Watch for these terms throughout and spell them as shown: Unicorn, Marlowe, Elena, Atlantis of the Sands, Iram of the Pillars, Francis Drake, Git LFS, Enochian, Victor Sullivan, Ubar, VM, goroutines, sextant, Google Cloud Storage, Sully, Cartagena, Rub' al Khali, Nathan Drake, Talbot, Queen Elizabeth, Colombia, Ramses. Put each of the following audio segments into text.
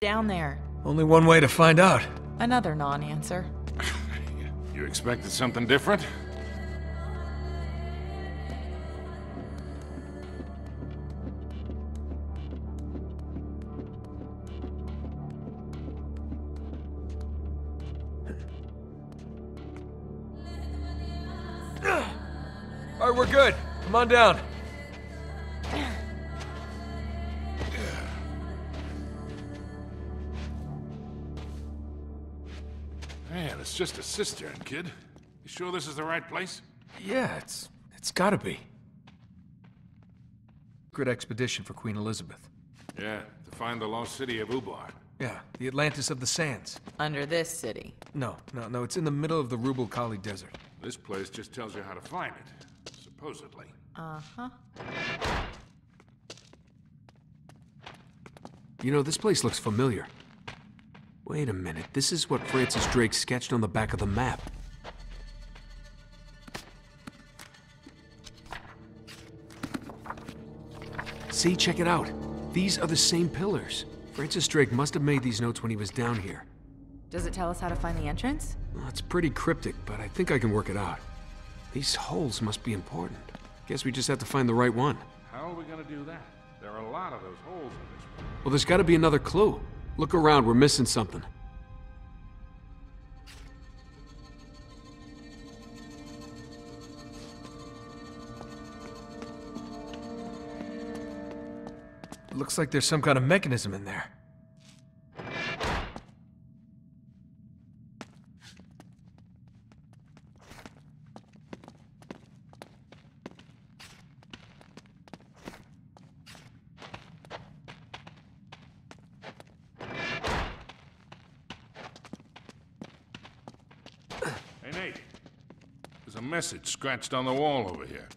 down there? Only one way to find out. Another non-answer. You expected something different? All right, we're good. Come on down. Man, it's just a cistern, kid. You sure this is the right place? Yeah, it's gotta be. Secret expedition for Queen Elizabeth. Yeah, to find the lost city of Ubar. Yeah, the Atlantis of the Sands. Under this city? No, it's in the middle of the Rub' al Khali desert. This place just tells you how to find it, supposedly. Uh-huh. You know, this place looks familiar. Wait a minute, this is what Francis Drake sketched on the back of the map. See, check it out. These are the same pillars. Francis Drake must have made these notes when he was down here. Does it tell us how to find the entrance? Well, it's pretty cryptic, but I think I can work it out. These holes must be important. Guess we just have to find the right one. How are we gonna do that? There are a lot of those holes in this one. Well, there's gotta be another clue. Look around, we're missing something. It looks like there's some kind of mechanism in there. There's a message scratched on the wall over here.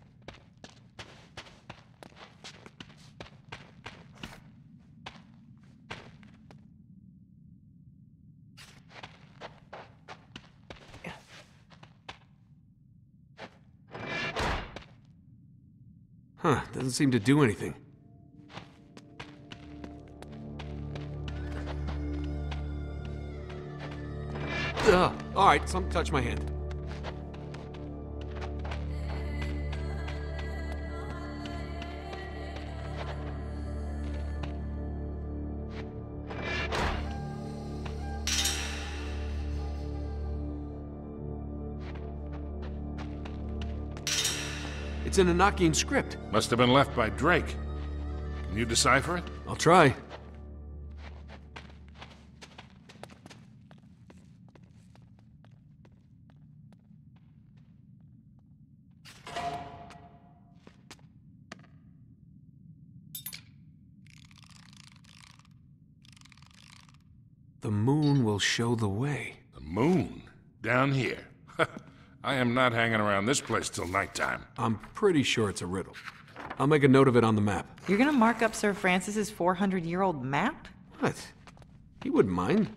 Huh, doesn't seem to do anything. All right, something touched my hand. It's in an Enochian script. Must have been left by Drake. Can you decipher it? I'll try. The moon will show the way. The moon? Down here. I am not hanging around this place till nighttime. I'm pretty sure it's a riddle. I'll make a note of it on the map. You're gonna mark up Sir Francis's 400-year-old map? What? He wouldn't mind.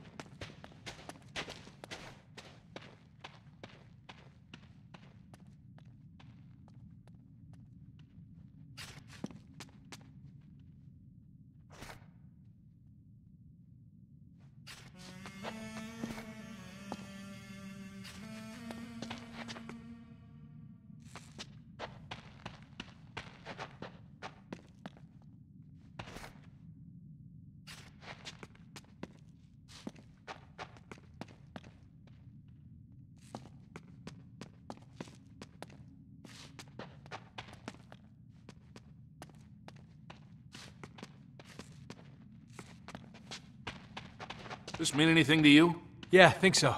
Does this mean anything to you? Yeah, I think so.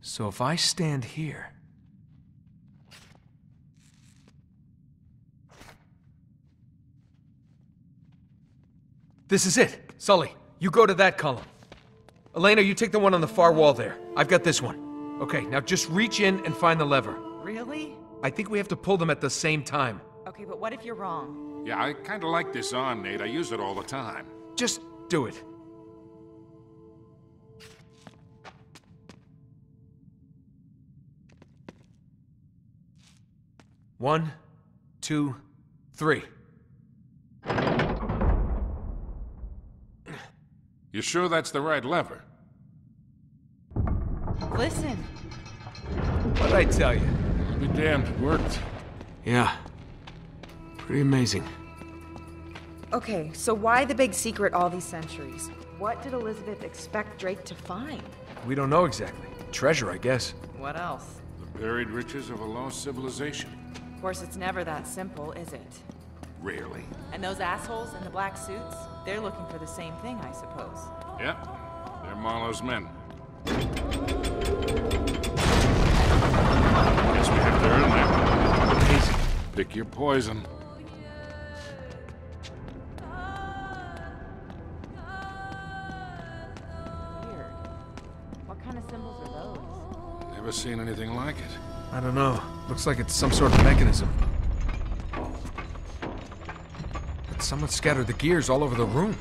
So if I stand here... This is it! Sully, you go to that column. Elena, you take the one on the far wall there. I've got this one. Okay, now just reach in and find the lever. Really? I think we have to pull them at the same time. Okay, but what if you're wrong? Yeah, I kind of like this on, Nate. I use it all the time. Just do it. One, two, 3. You sure that's the right lever? Listen. What'd I tell you? I'll be damned, it worked. Yeah. Pretty amazing. Okay, so why the big secret all these centuries? What did Elizabeth expect Drake to find? We don't know exactly. Treasure, I guess. What else? The buried riches of a lost civilization. Of course, it's never that simple, is it? Rarely. And those assholes in the black suits? They're looking for the same thing, I suppose. Yep. They're Marlowe's men. Guess we have to earn that. Easy. Pick your poison. Weird. What kind of symbols are those? Never seen anything like it. I don't know. Looks like it's some sort of mechanism. Someone scattered the gears all over the room.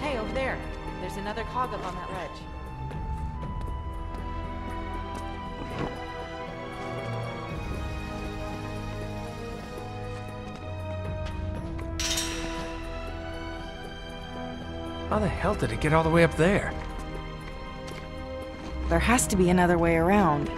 Hey, over there. There's another cog up on that ledge. How the hell did it get all the way up there? There has to be another way around.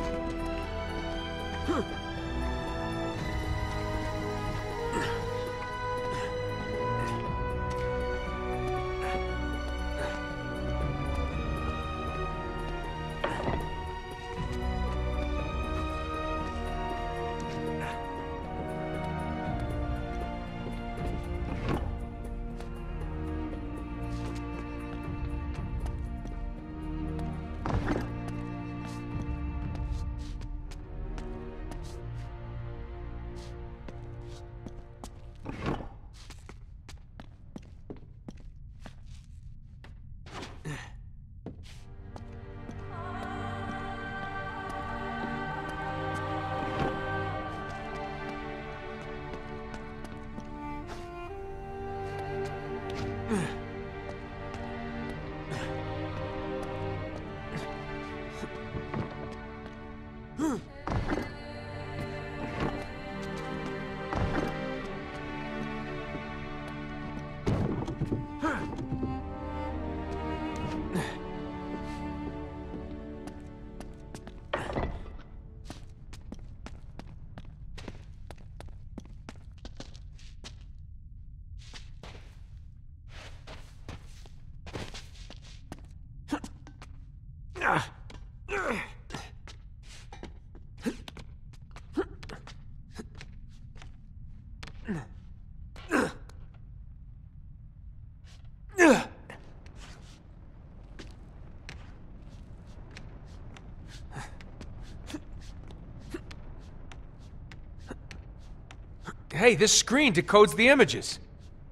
Hey, this screen decodes the images.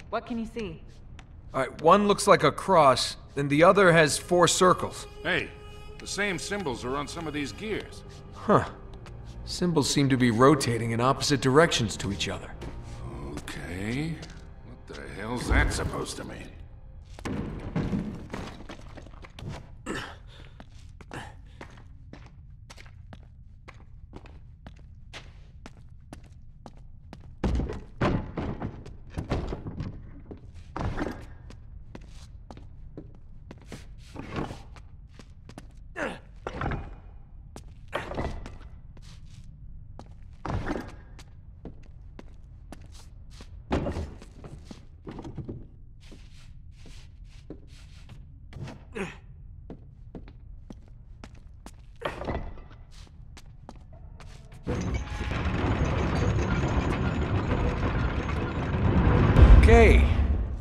What can you see? All right, one looks like a cross, and the other has 4 circles. Hey, the same symbols are on some of these gears. Huh. Symbols seem to be rotating in opposite directions to each other. Okay. What the hell's that supposed to mean?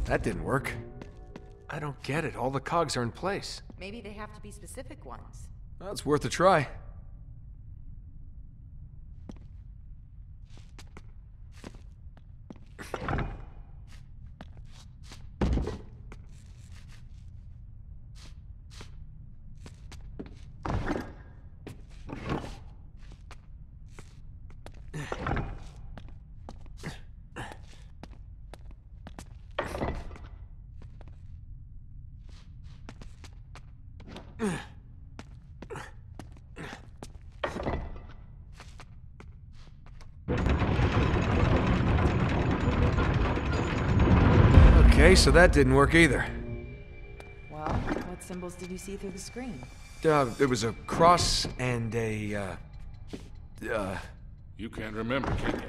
That didn't work. I don't get it. All the cogs are in place. Maybe they have to be specific ones. Well, it's worth a try. Okay, so that didn't work either. Well, what symbols did you see through the screen? There was a cross and a, You can't remember, can you?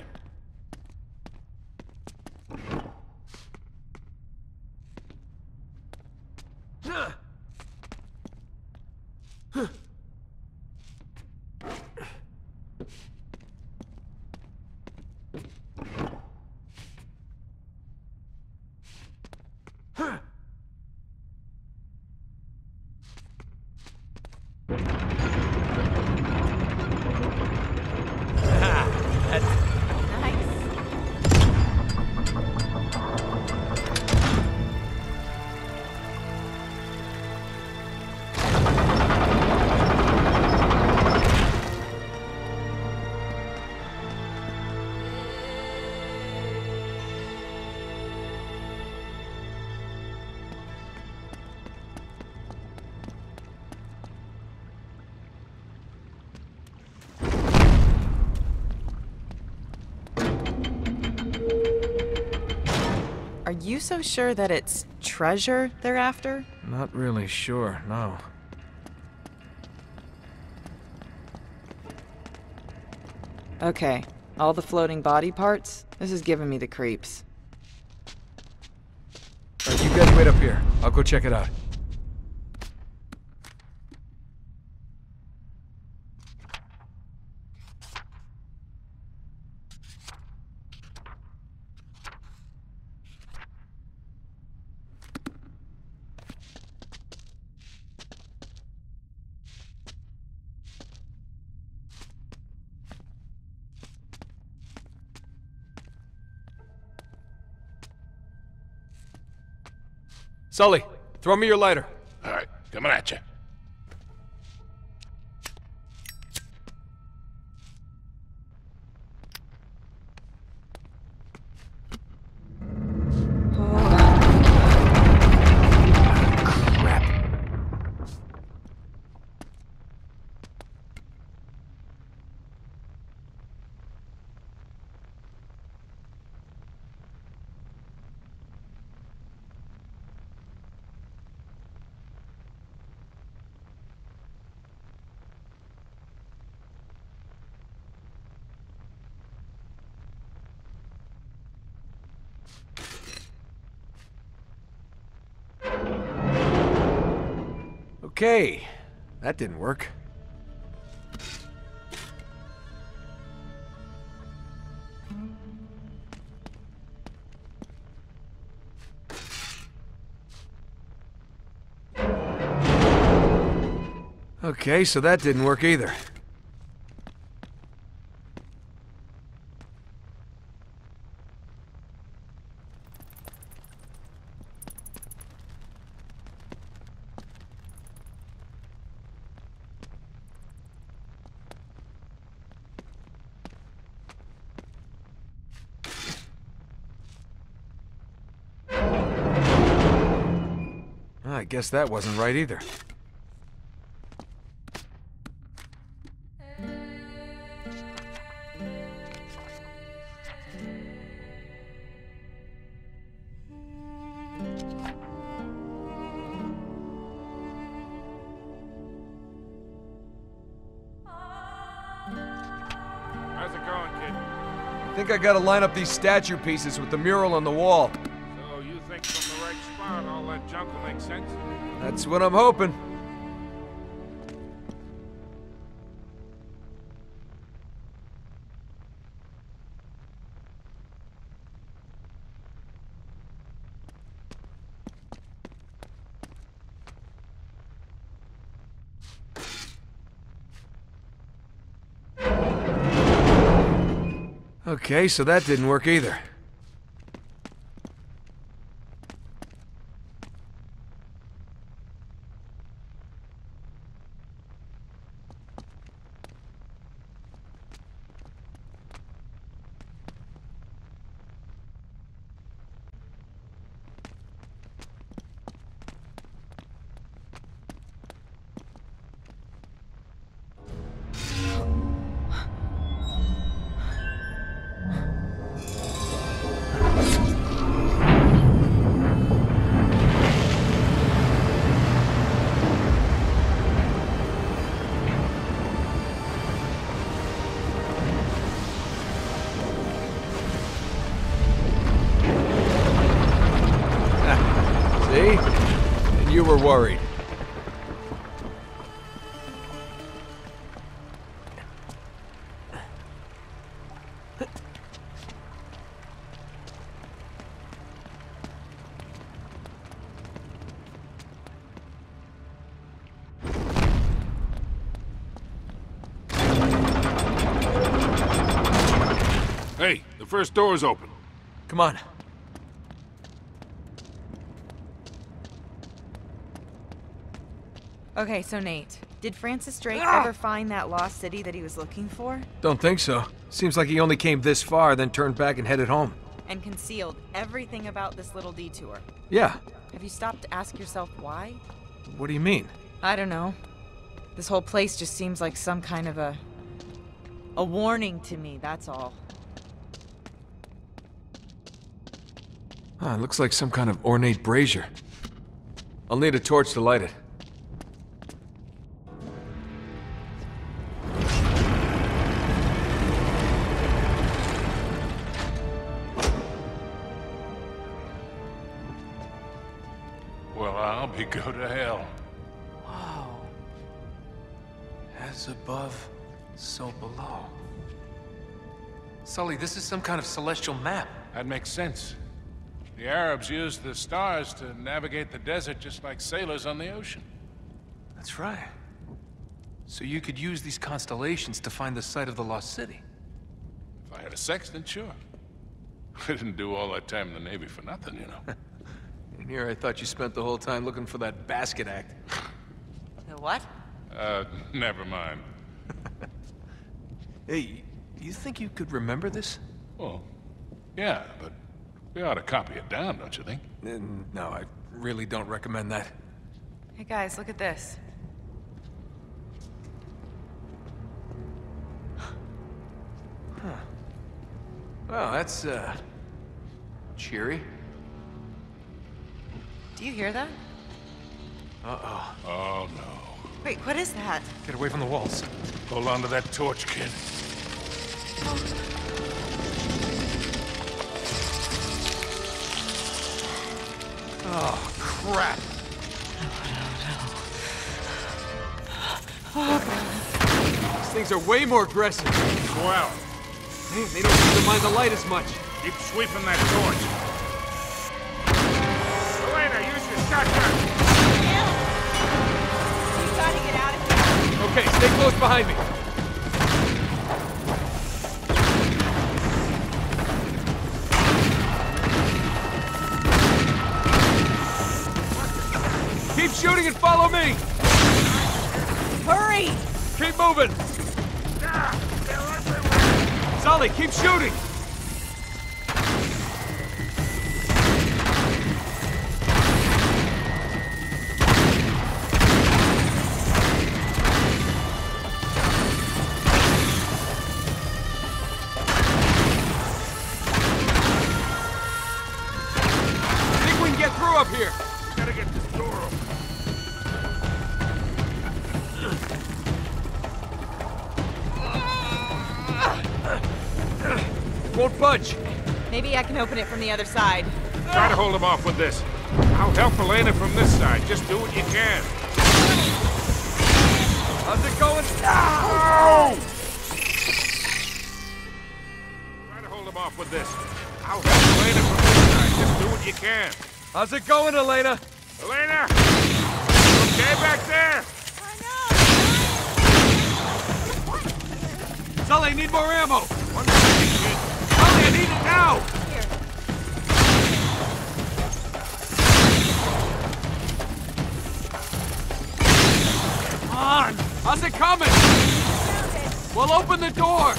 Are you so sure that it's treasure they're after? Not really sure, no. Okay, all the floating body parts? This is giving me the creeps. All right, you guys wait up here. I'll go check it out. Sully, throw me your lighter. All right, coming at you. Okay, that didn't work. Okay, so that didn't work either. I guess that wasn't right either. How's it going, kid? I think I gotta line up these statue pieces with the mural on the wall. Junk will make sense. That's what I'm hoping. Okay, so that didn't work either. worried. Hey, the first door is open. Come on. Okay, so Nate, did Francis Drake ever find that lost city that he was looking for? Don't think so. Seems like he only came this far, then turned back and headed home. And concealed everything about this little detour. Yeah. Have you stopped to ask yourself why? What do you mean? I don't know. This whole place just seems like some kind of a warning to me, that's all. It looks like some kind of ornate brazier. I'll need a torch to light it. Well, I'll be go to hell. Wow. As above, so below. Sully, this is some kind of celestial map. That makes sense. The Arabs used the stars to navigate the desert just like sailors on the ocean. That's right. So you could use these constellations to find the site of the lost city. If I had a sextant, sure. I didn't do all that time in the Navy for nothing, you know. And here I thought you spent the whole time looking for that basket act. The what? Never mind. Hey, you think you could remember this? Well, yeah, but... we ought to copy it down, don't you think? No, I really don't recommend that. Hey guys, look at this. Huh. Well, that's, cheery. Do you hear that? Uh-oh. Oh, no. Wait, what is that? Get away from the walls. Hold on to that torch, kid. Oh. Oh, crap. No, no, no. Oh, these things are way more aggressive. Wow. They don't seem to mind the light as much. Keep sweeping that torch. Elena, use your shotgun. You gotta get out of here. Okay, stay close behind me. Shooting and follow me! Hurry! Keep moving! Sully, keep shooting! I think we can get through up here! We gotta get this door open. Won't budge. Maybe I can open it from the other side. Try to hold him off with this. I'll help Elena from this side. Just do what you can. How's it going? No! Try to hold him off with this. I'll help Elena from this side. Just do what you can. How's it going, Elena? Elena! Okay back there? I know. Sully, need more ammo. One second, kid. I need it now! Here. Come on! How's it coming? It. Well, open the door!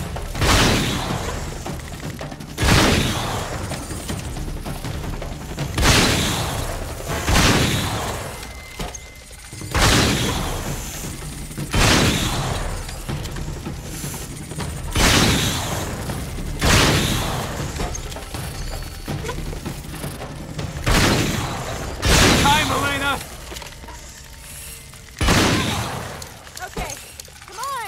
Okay, come on!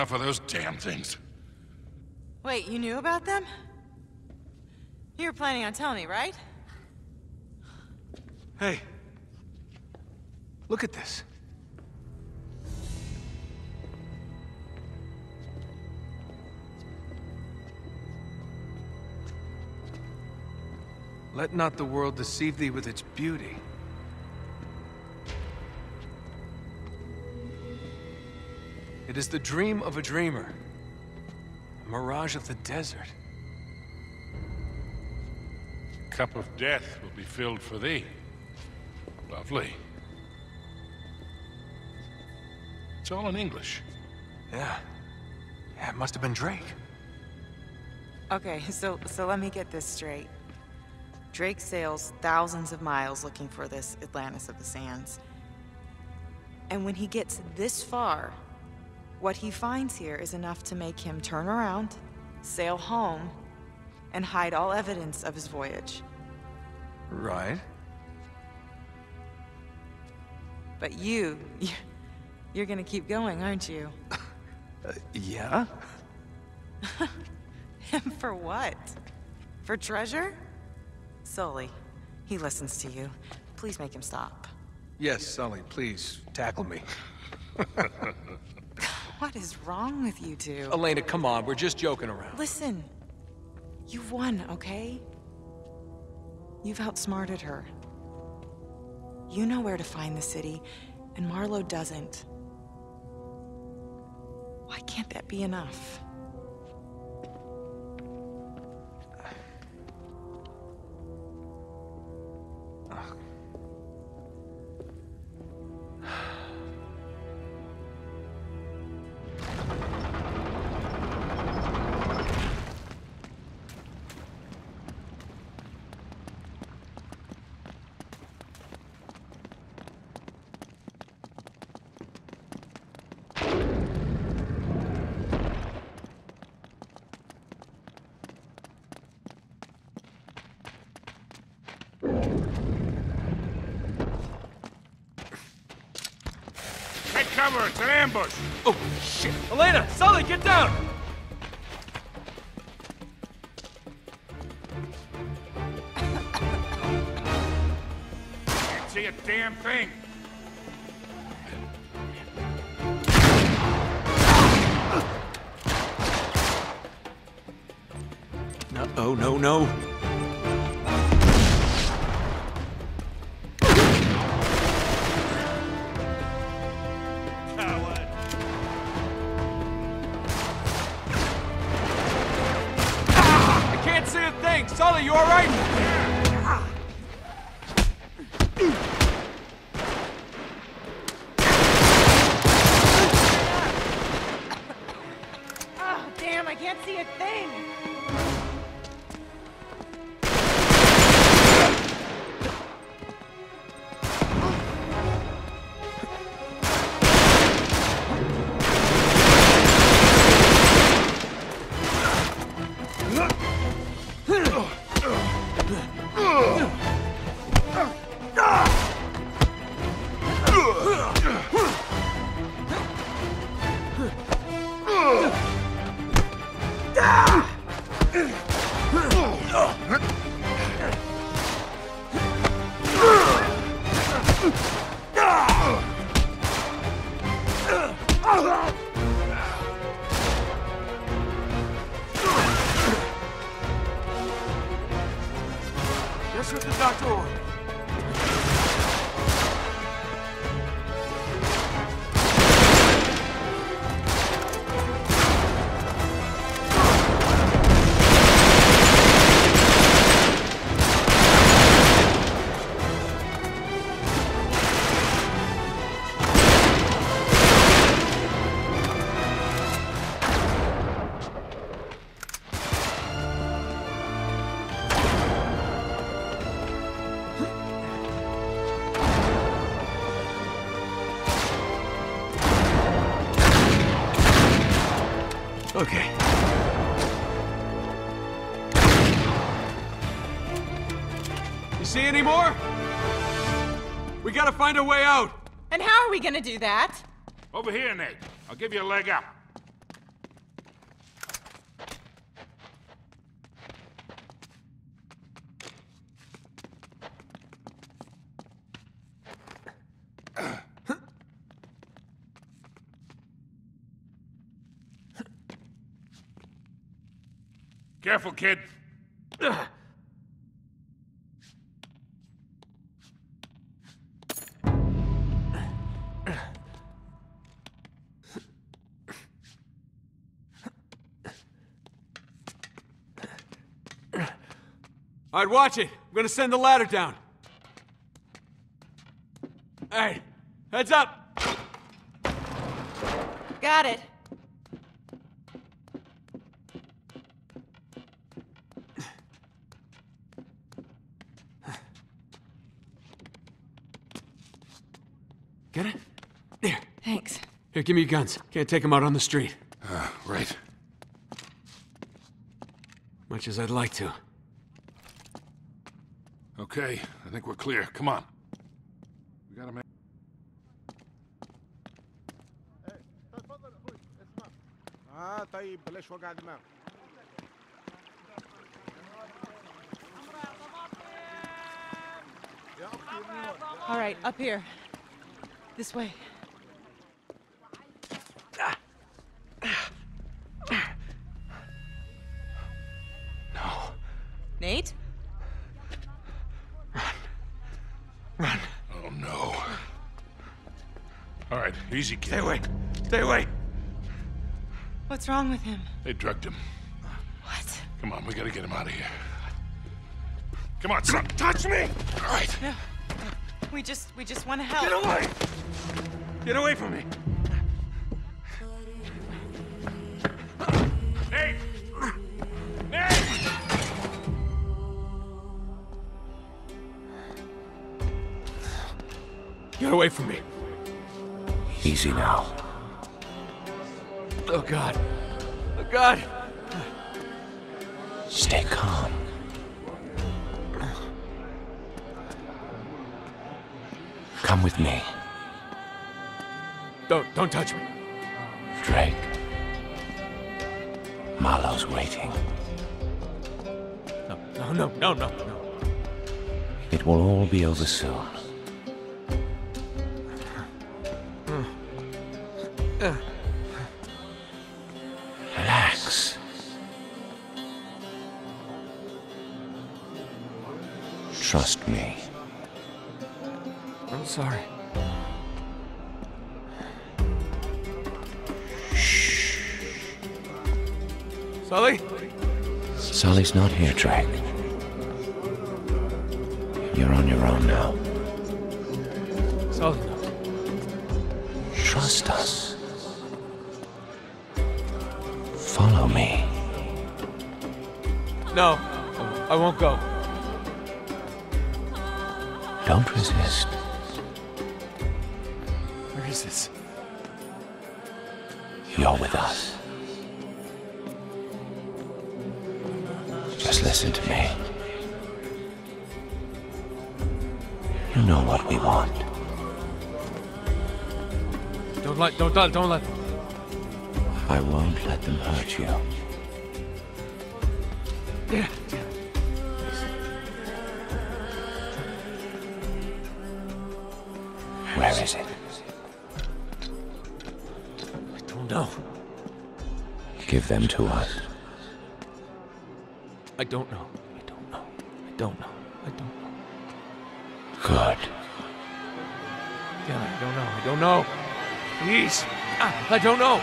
enough of those damn things. Wait, you knew about them? You were planning on telling me, right? Hey. Look at this. Let not the world deceive thee with its beauty. It is the dream of a dreamer, a mirage of the desert. The cup of death will be filled for thee. Lovely. It's all in English. Yeah. Yeah, it must have been Drake. Okay, so let me get this straight. Drake sails thousands of miles looking for this Atlantis of the Sands. And when he gets this far, what he finds here is enough to make him turn around, sail home, and hide all evidence of his voyage. Right. But you're gonna keep going, aren't you? Yeah? And for what? For treasure? Sully, he listens to you. Please make him stop. Yes, Sully, please tackle me. What is wrong with you two? Elena, come on, we're just joking around. Listen, you've won, okay? You've outsmarted her. You know where to find the city, and Marlowe doesn't. Why can't that be enough? Cover, it's an ambush! Oh, shit! Elena! Sully, get down! Can't see a damn thing! No, oh, no, no! Sully, you all right? Yeah. Oh, damn, I can't see a thing. Just with the doctor ordered. Okay. You see any more? We gotta find a way out. And how are we gonna do that? Over here, Nate. I'll give you a leg up. Careful, kid. All right, watch it. I'm gonna send the ladder down. Hey, heads up! Got it. Get it? There. Thanks. Here, give me your guns. Can't take them out on the street. Right. Much as I'd like to. Okay, I think we're clear. Come on. We gotta make... All right, up here. This way. No. Nate? Run. Oh, no. All right, easy, kid. Stay away. Stay away. What's wrong with him? They drugged him. What? Come on, we gotta get him out of here. Come on, stop! Touch me! All right. No. We just want to help. Get away! Get away from me! Nate! Nate! Get away from me. Easy now. Oh, God. Oh, God! Stay calm. Come with me. Don't touch me. Drake. Marlowe's waiting. No. It will all be over soon. Relax. Trust me. I'm sorry. Shh. Sully? Sully's not here, Drake. You're on your own now. Sully. Trust us. Follow me. No, I won't go. Don't resist. Where is this? You're with us. Just listen to me. You know what we want. Don't let them. I won't let them hurt you. Yeah. Where is it? I don't know. Give them to us. I don't know. Good. Yeah, I don't know. Please! I don't know!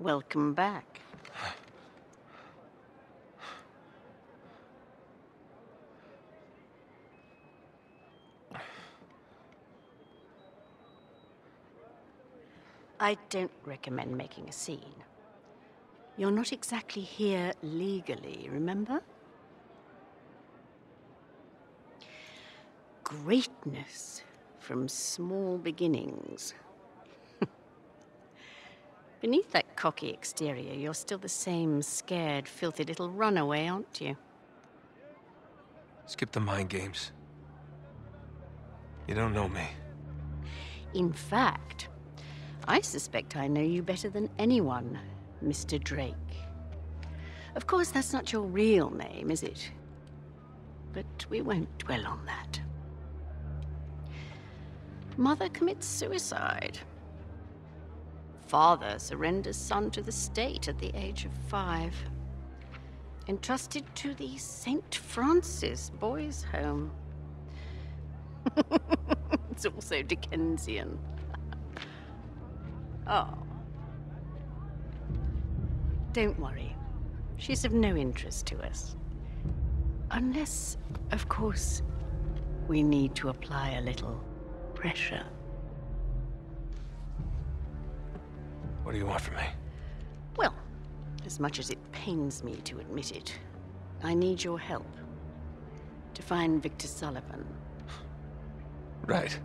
Welcome back. I don't recommend making a scene. You're not exactly here legally, remember? Greatness from small beginnings. Beneath that cocky exterior, you're still the same scared, filthy little runaway, aren't you? Skip the mind games. You don't know me. In fact, I suspect I know you better than anyone, Mr. Drake. Of course, that's not your real name, is it? but we won't dwell on that. Mother commits suicide. Father surrenders son to the state at the age of 5. Entrusted to the St. Francis boys' home. It's also Dickensian. Oh. Don't worry. She's of no interest to us. Unless, of course, we need to apply a little pressure. What do you want from me? Well, as much as it pains me to admit it, I need your help to find Victor Sullivan. Right.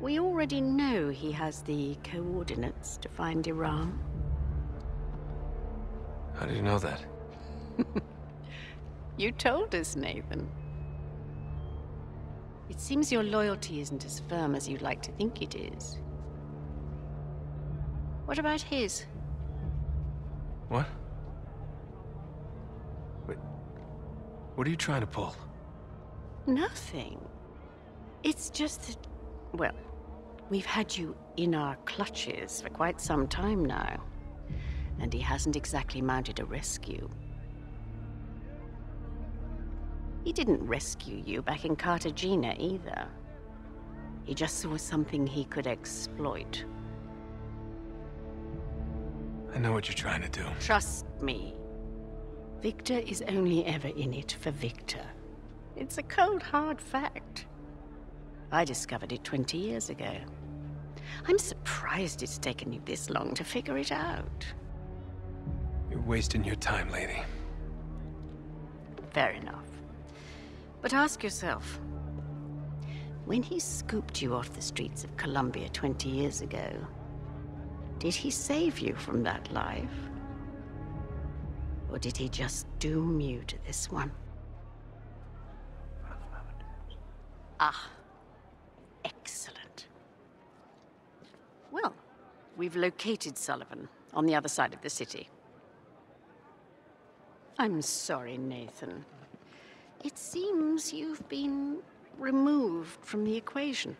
We already know he has the coordinates to find Iram. How do you know that? You told us, Nathan. It seems your loyalty isn't as firm as you'd like to think it is. What about his? What? Wait, what are you trying to pull? Nothing. It's just that, well, we've had you in our clutches for quite some time now. And he hasn't exactly mounted a rescue. He didn't rescue you back in Cartagena either. He just saw something he could exploit. I know what you're trying to do. Trust me. Victor is only ever in it for Victor. It's a cold, hard fact. I discovered it 20 years ago. I'm surprised it's taken you this long to figure it out. You're wasting your time, lady. Fair enough. But ask yourself, when he scooped you off the streets of Colombia 20 years ago, did he save you from that life? Or did he just doom you to this one? Ah. Excellent. Well, we've located Sullivan on the other side of the city. I'm sorry, Nathan. It seems you've been removed from the equation.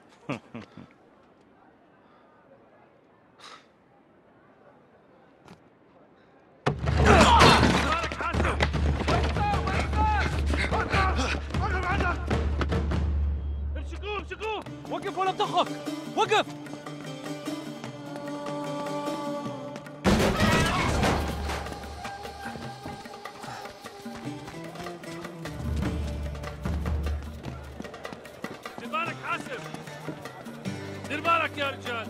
وقف ولا تخف وقف دير بالك حاسب دير بالك يا رجال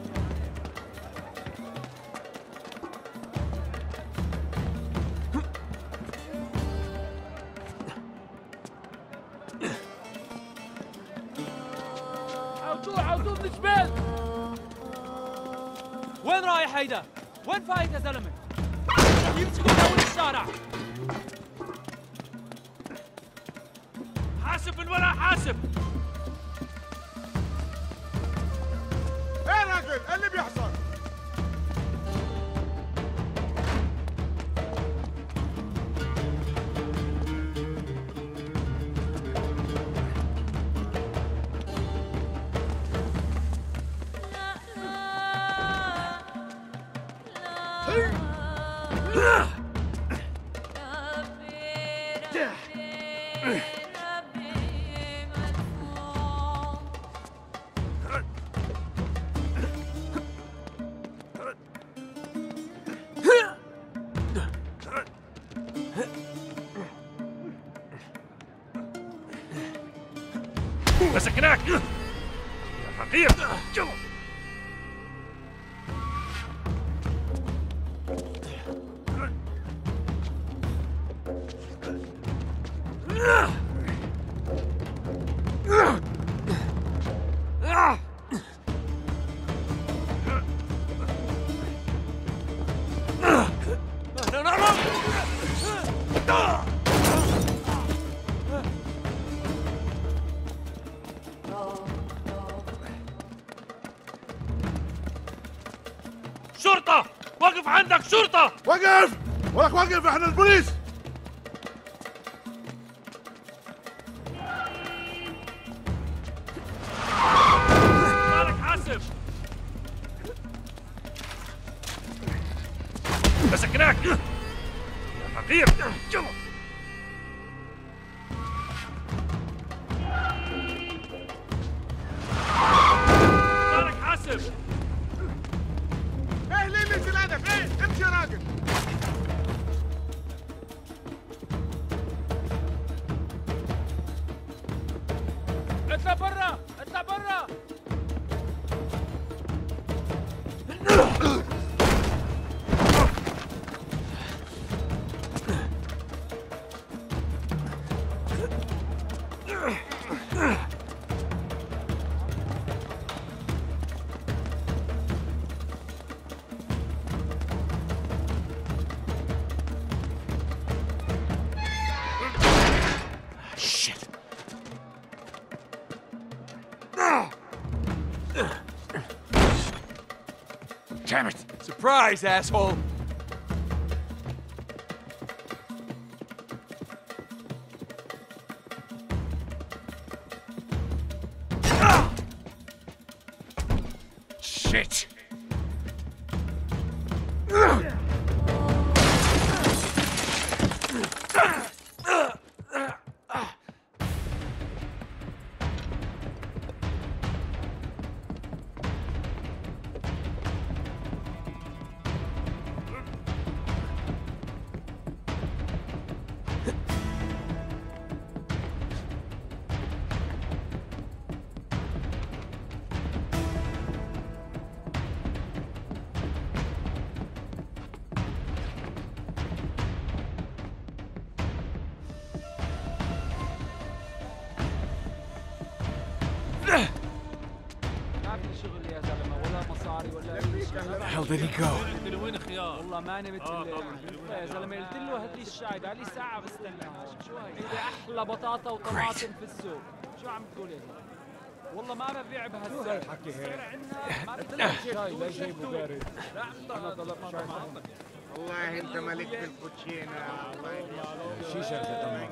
هيدا وين فايت يا زلمه؟ يمسكوا من الشارع حاسب من ولا حاسب ايه راجل؟ ايه اللي بيحصل؟ عندك شرطة! وقف! ولك وقف احنا البوليس! Here, kill him! Damn it! Surprise, asshole! Shit! Where did he go? Great. والله انت ملك بالكوتشينه شيشه تمام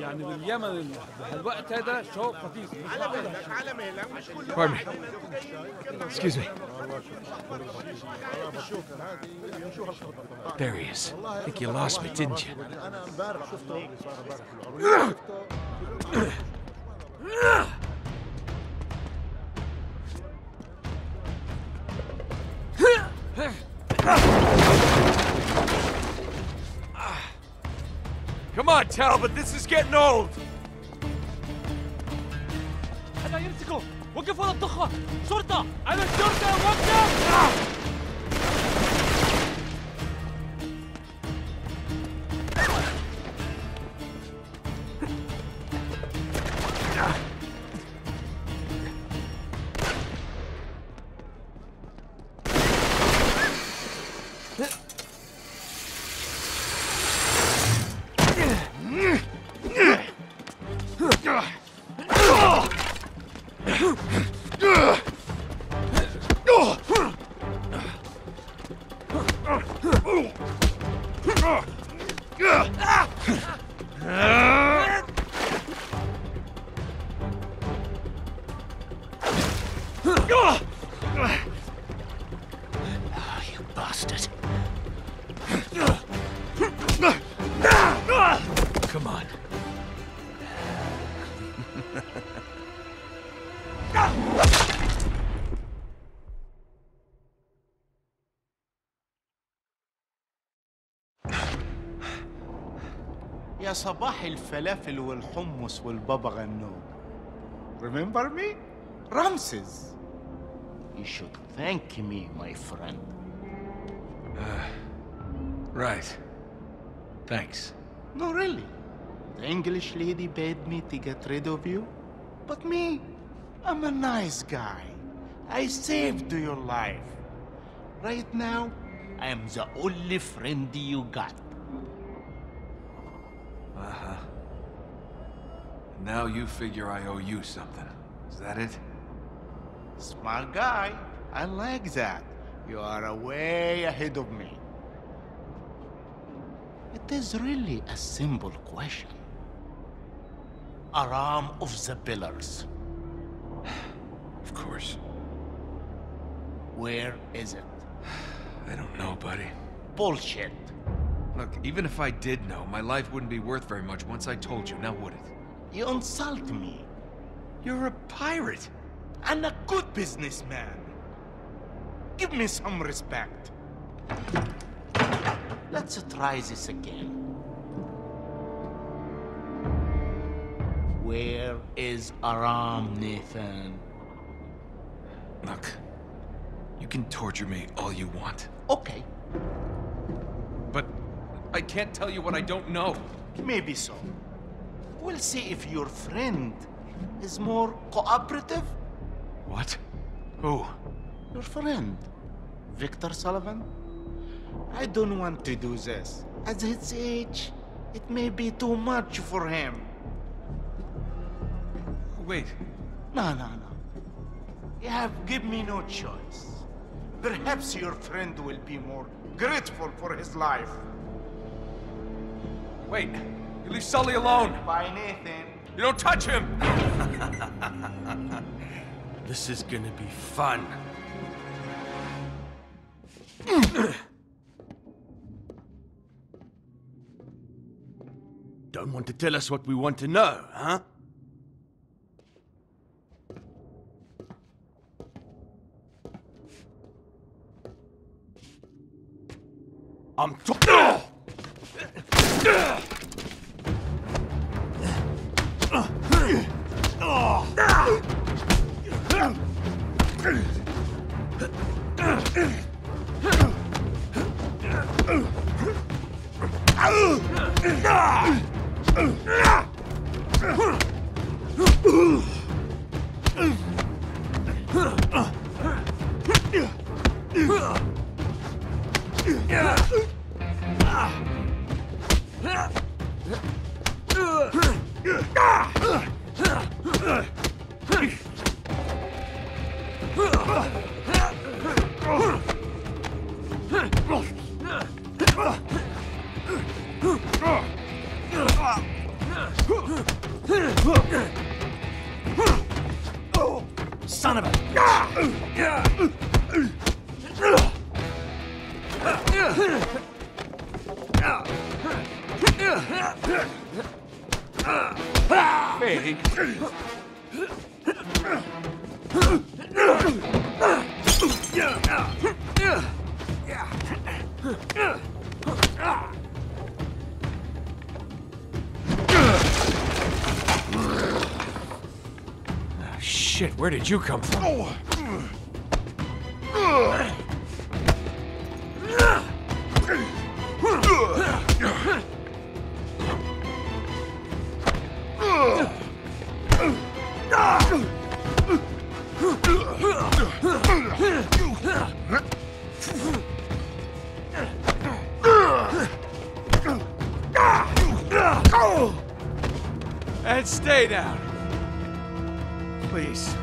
يعني باليمن الوقت هذا شوق خطير على بالك على مهلك مش كله excuse me there he is I think you lost me didn't you انا امبارح شفته Come on, Talbot, this is getting old! أنا يمسكه! وقفوا للضخة! شرطة! أنا الشرطة! وقفوا! يا صباح الفلافل والحمص والبابا غنوج. Remember me? Ramses. You should thank me, my friend. Right. Thanks. No, really. The English lady bade me to get rid of you. But me, I'm a nice guy. I saved your life. Right now, I am the only friend you got. Uh-huh. Now you figure I owe you something. Is that it? Smart guy. I like that. You are way ahead of me. It is really a simple question. Iram of the Pillars. Of course. Where is it? I don't know, buddy. Bullshit. Look, even if I did know, my life wouldn't be worth very much once I told you, now would it? You insult me. You're a pirate, and a good businessman. Give me some respect. Let's try this again. Where is Iram, Nathan? Look, you can torture me all you want. Okay. But I can't tell you what I don't know. Maybe so. We'll see if your friend is more cooperative. What? Who? Your friend, Victor Sullivan. I don't want to do this. At his age, it may be too much for him. Wait. No. You have given me no choice. Perhaps your friend will be more grateful for his life. Wait. You leave Sully alone. Bye, Nathan. You don't touch him! This is gonna be fun. Don't want to tell us what we want to know, huh? I'm talking. Son of a hey. Shit, where did you come from? And stay down. Please.